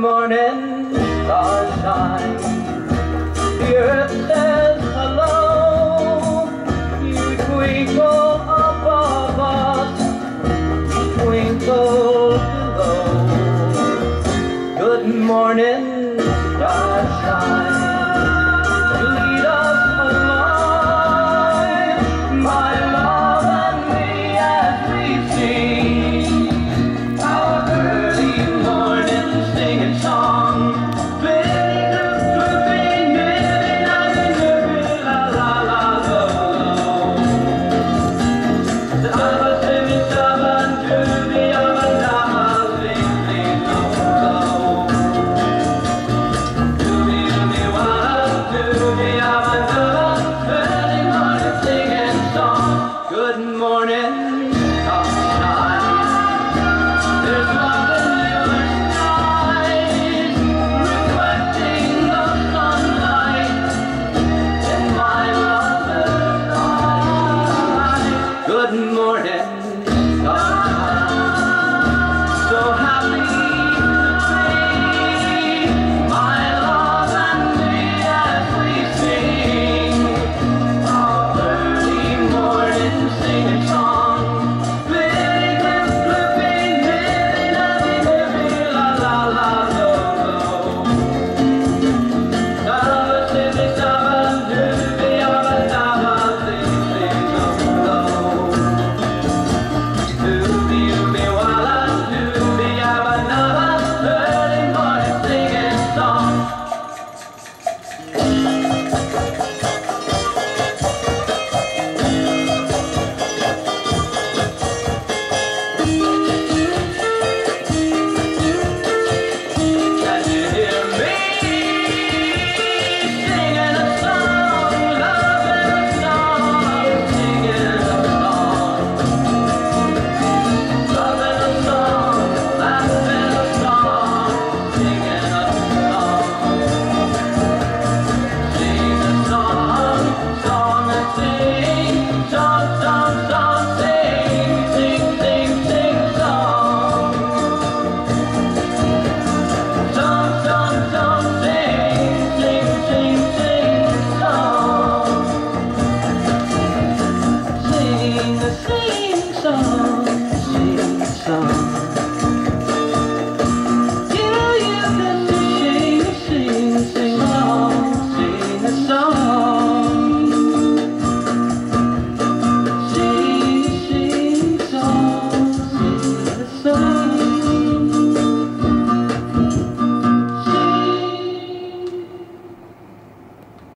morning, starshine. The earth says hello. You twinkle above us, you twinkle below. Good morning, starshine. Sing.